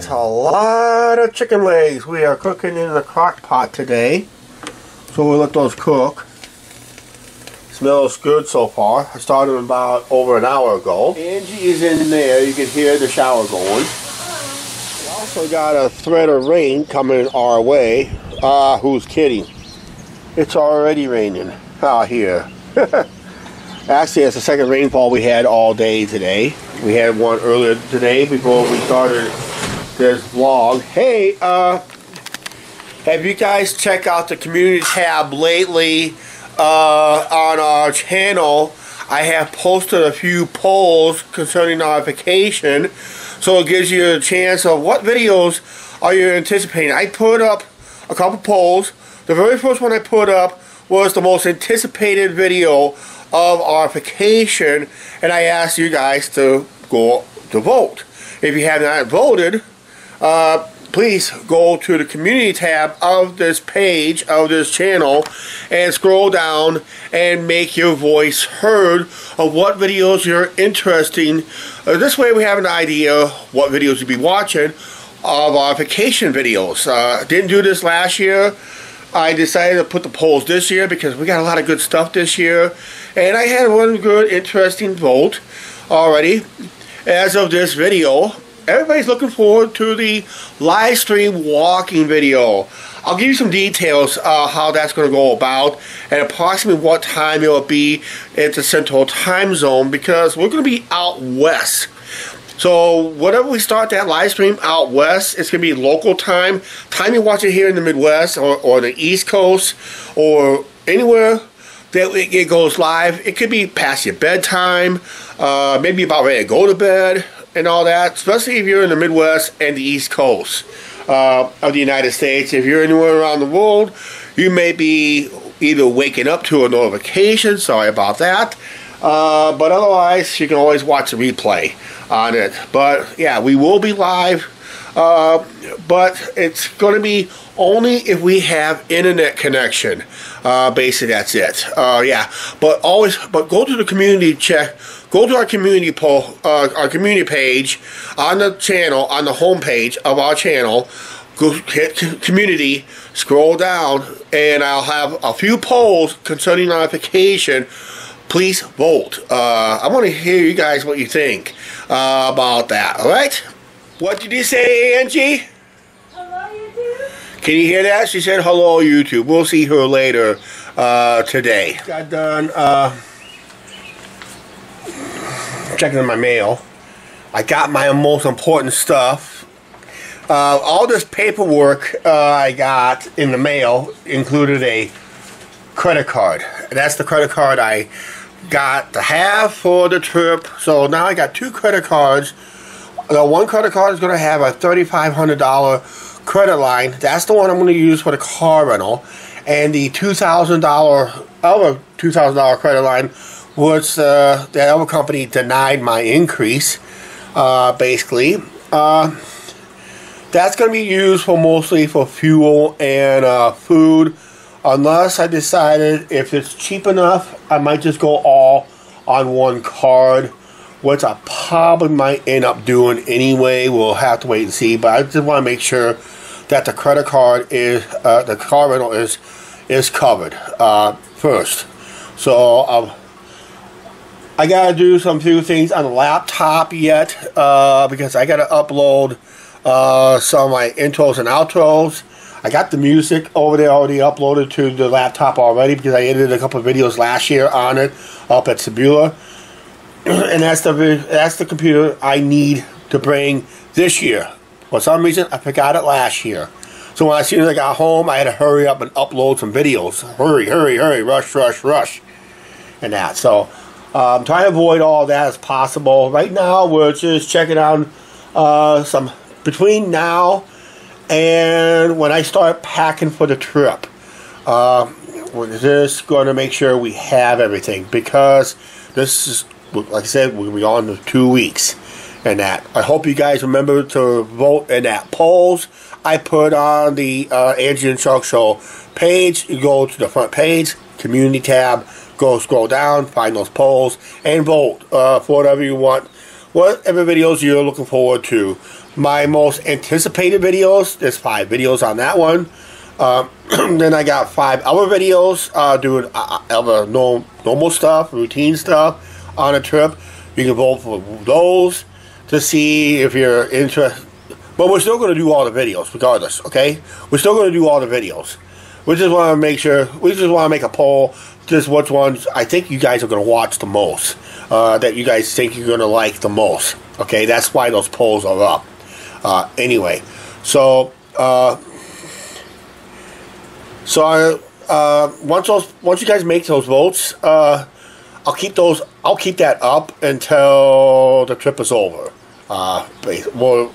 That's a lot of chicken legs we are cooking in the crock pot today. So we'll let those cook. Smells good so far. I started about over an hour ago. Angie is in there. You can hear the shower going. We also got a threat of rain coming our way. Who's kidding? It's already raining out here. Actually, it's the second rainfall we had all day today. We had one earlier today before we started this vlog. Hey, have you guys checked out the community tab lately on our channel? I have posted a few polls concerning notification, so it gives you a chance of what videos are you anticipating. I put up a couple polls. The very first one I put up was the most anticipated video of our vacation, and I asked you guys to go to vote. If you have not voted, please go to the community tab of this page, of this channel, and scroll down and make your voice heard of what videos you're interested in. This way we have an idea what videos you'll be watching of our vacation videos. Didn't do this last year. I decided to put the polls this year because we got a lot of good stuff this year, and I had one good interesting vote already. As of this video, everybody's looking forward to the live stream walking video. I'll give you some details how that's going to go about and approximately what time it will be at the central time zone, because we're going to be out west. So whenever we start that live stream out west, it's going to be local time. Time you watch it here in the Midwest or the East Coast or anywhere that it goes live. It could be past your bedtime, maybe about ready to go to bed and all that, especially if you're in the Midwest and the East Coast of the United States. If you're anywhere around the world, you may be either waking up to a notification. Sorry about that. But otherwise, you can always watch the replay on it. But yeah, we will be live, but it's going to be only if we have internet connection. Basically, that's it. Yeah, but always, but go to the community check. Go to our community poll, our community page on the channel, on the homepage of our channel. Go hit community, scroll down, and I'll have a few polls concerning notification. Please vote. I want to hear you guys what you think about that, alright? What did you say, Angie? Hello, YouTube. Can you hear that? She said, hello, YouTube. We'll see her later today. Got done checking in my mail. I got my most important stuff. All this paperwork I got in the mail included a credit card. That's the credit card I got to have for the trip. So now I got two credit cards. The one credit card is going to have a $3,500 credit line. That's the one I'm going to use for the car rental. And the $2,000 other $2,000 credit line, which that other company denied my increase, basically. That's going to be used for mostly for fuel and food. Unless I decided if it's cheap enough, I might just go all on one card, which I probably might end up doing anyway. We'll have to wait and see, but I just want to make sure that the credit card is, the car rental is covered first. So I gotta do some few things on the laptop yet because I gotta upload some of my intros and outros. I got the music over there already uploaded to the laptop already because I edited a couple of videos last year on it up at Sibula, and that's the computer I need to bring this year. For some reason, I forgot it last year. So when I soon as I got home, I had to hurry up and upload some videos. Hurry, hurry, hurry, rush, rush, rush, and that. So I'm trying to avoid all that as possible. Right now, we're just checking out some between now and when I start packing for the trip. We're just going to make sure we have everything, because this is, like I said, we'll be on in 2 weeks and that. I hope you guys remember to vote in that polls I put on the Angie and Chuck Show page. You go to the front page, community tab, go scroll down, find those polls, and vote for whatever you want. Whatever videos you're looking forward to. my most anticipated videos. There's 5 videos on that one. Then I got 5 other videos doing other normal stuff, routine stuff on a trip. You can vote for those to see if you're interested. But we're still going to do all the videos regardless, okay? We're still going to do all the videos. We just want to make sure, we just want to make a poll, just which ones I think you guys are going to watch the most, that you guys think you're going to like the most. Okay, that's why those polls are up. Anyway, so, once you guys make those votes, I'll keep that up until the trip is over. Well,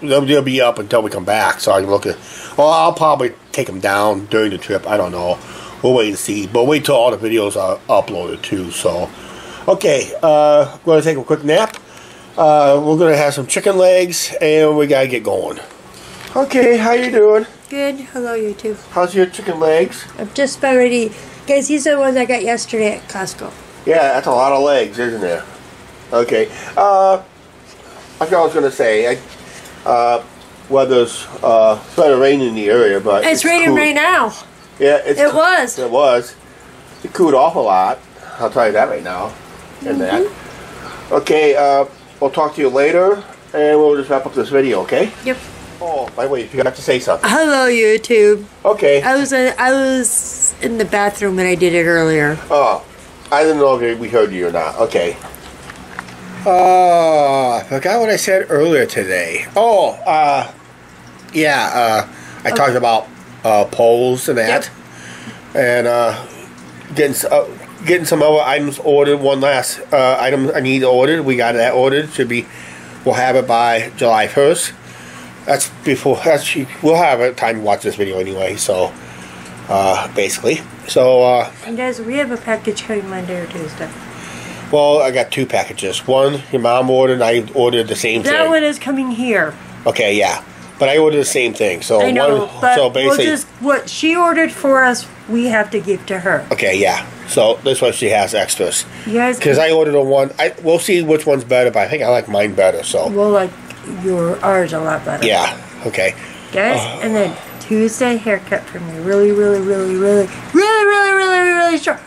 they'll be up until we come back, so I can look at. Well, I'll probably take them down during the trip. I don't know. We'll wait and see. But wait till all the videos are uploaded too. So, okay, we're gonna take a quick nap. We're gonna have some chicken legs, and we gotta get going. Okay, how you doing? Good. Hello, YouTube. How's your chicken legs? I'm just about ready, guys. These are the ones I got yesterday at Costco. Yeah, that's a lot of legs, isn't there? Okay. I forgot what I was going to say. Weather's started raining in the area, but it's raining cool right now. Yeah, it was. It cooled off a lot. I'll tell you that right now. And that. Okay, we'll talk to you later, and we'll just wrap up this video. Okay? Yep. Oh, by the way, you forgot to say something. Hello, YouTube. Okay. I was in the bathroom when I did it earlier. Oh, I didn't know if we heard you or not. Okay. Oh, I forgot what I said earlier today. Oh, I talked about polls and that, yep, and getting some other items ordered. One last item I need ordered. We got that ordered. We'll have it by July 1st. That's before. We'll have time to watch this video anyway. So, basically, so. And guys, we have a package coming Monday or Tuesday. Well, I got 2 packages. One, your mom ordered, and I ordered the same thing. That one is coming here. Okay, yeah. But I ordered the same thing. So I know, one, but so basically, we'll just, what she ordered for us, we have to give to her. Okay, yeah. So that's why she has extras. Yes. Because I ordered a one. We'll see which one's better, but I think I like mine better. So we'll like ours a lot better. Yeah, okay. Guys, and then Tuesday haircut for me. Really, really, really, really, really, really, really, really short.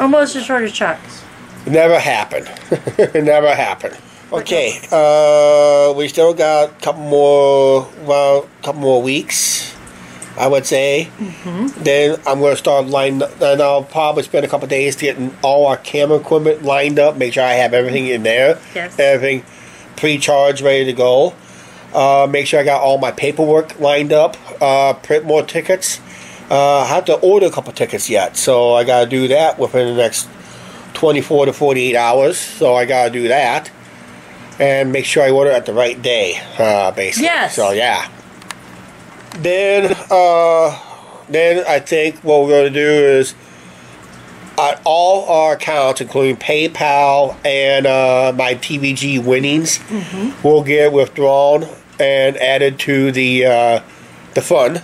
Almost as short as Chuck's. Never happened. It never happened. Okay, we still got a couple more weeks, I would say. Mm-hmm. Then I'm going to start lining up, and I'll probably spend a couple days getting all our camera equipment lined up, make sure I have everything in there, yes, everything pre-charged, ready to go. Make sure I got all my paperwork lined up, print more tickets. I have to order a couple tickets yet, so I got to do that within the next 24 to 48 hours, so I gotta do that and make sure I order at the right day, basically. Yes. So yeah. Then I think what we're gonna do is on all our accounts, including PayPal and my TVG winnings, mm-hmm, will get withdrawn and added to the fund.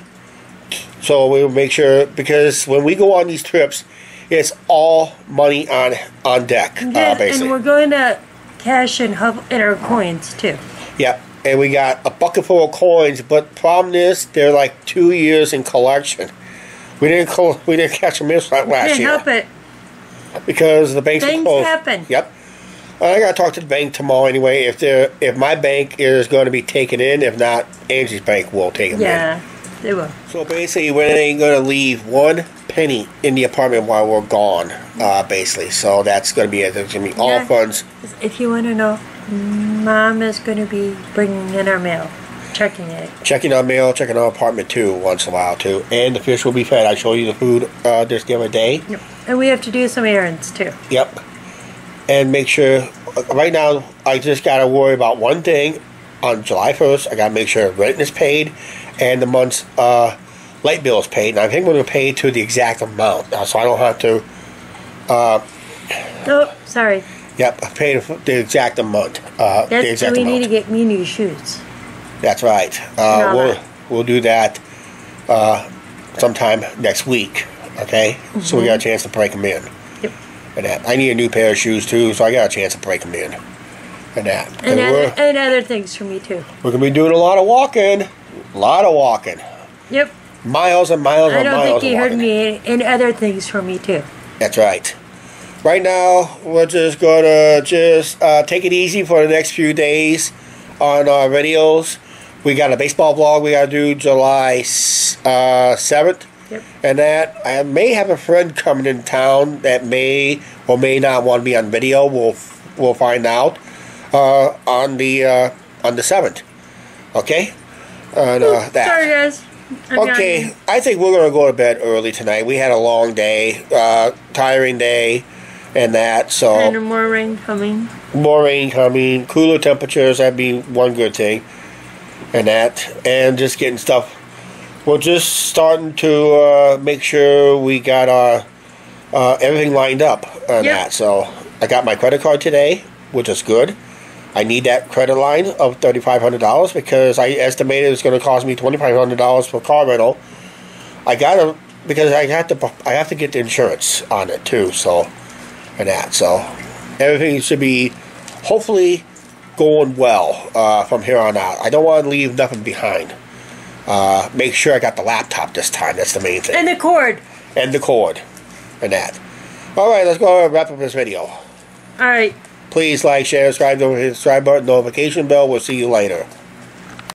So we'll make sure, because when we go on these trips, it's all money on deck, basically. And we're going to cash in our coins, too. Yeah, and we got a bucket full of coins, but problem is, they're like 2 years in collection. We didn't catch them last year. Can't help it. Because the banks are closed. Things happen. Yep. I got to talk to the bank tomorrow anyway. If my bank is going to be taken in, if not, Angie's bank will take them in. Yeah, they will. So basically, we ain't going to leave one penny in the apartment while we're gone, basically. So that's going to be all funds. If you want to know, Mom is going to be bringing in our mail, checking it. Checking our mail, checking our apartment too, once in a while too. And the fish will be fed. I showed you the food just the other day. Yep. And we have to do some errands too. Yep. And make sure, right now, I just got to worry about one thing. On July 1st, I got to make sure rent is paid and the month's light bill is paid, and I think we're going to pay to the exact amount, so I don't have to. Oh, sorry. Yep, pay the exact amount. That's the exact amount. Need to get me new shoes. That's right. We'll do that sometime next week. Okay, mm-hmm, so we got a chance to break them in. Yep. And I need a new pair of shoes too, so I got a chance to break them in. and that. And other things for me too. We're going to be doing a lot of walking. A lot of walking. Yep. Miles and miles and miles. I don't think you heard me. And other things for me too. That's right. Right now, we're just going to just take it easy for the next few days on our videos. We got a baseball vlog we got to do July 7th. Yep. And that I may have a friend coming in town that may or may not want to be on video. We'll find out on the 7th. Okay? And, that. Sorry, guys. Okay, I think we're going to go to bed early tonight. We had a long day, tiring day, and that, so... And more rain coming. More rain coming, cooler temperatures, that'd be one good thing, and that, and just getting stuff. We're just starting to make sure we got our everything lined up on that, so I got my credit card today, which is good. I need that credit line of $3,500 because I estimated it's going to cost me $2,500 for car rental. I got to because I have to get the insurance on it too. So and that so everything should be hopefully going well from here on out. I don't want to leave nothing behind. Make sure I got the laptop this time. That's the main thing. And the cord. And the cord. And that. All right, let's go and wrap up this video. All right. Please like, share, subscribe, don't hit the subscribe button, notification bell. We'll see you later.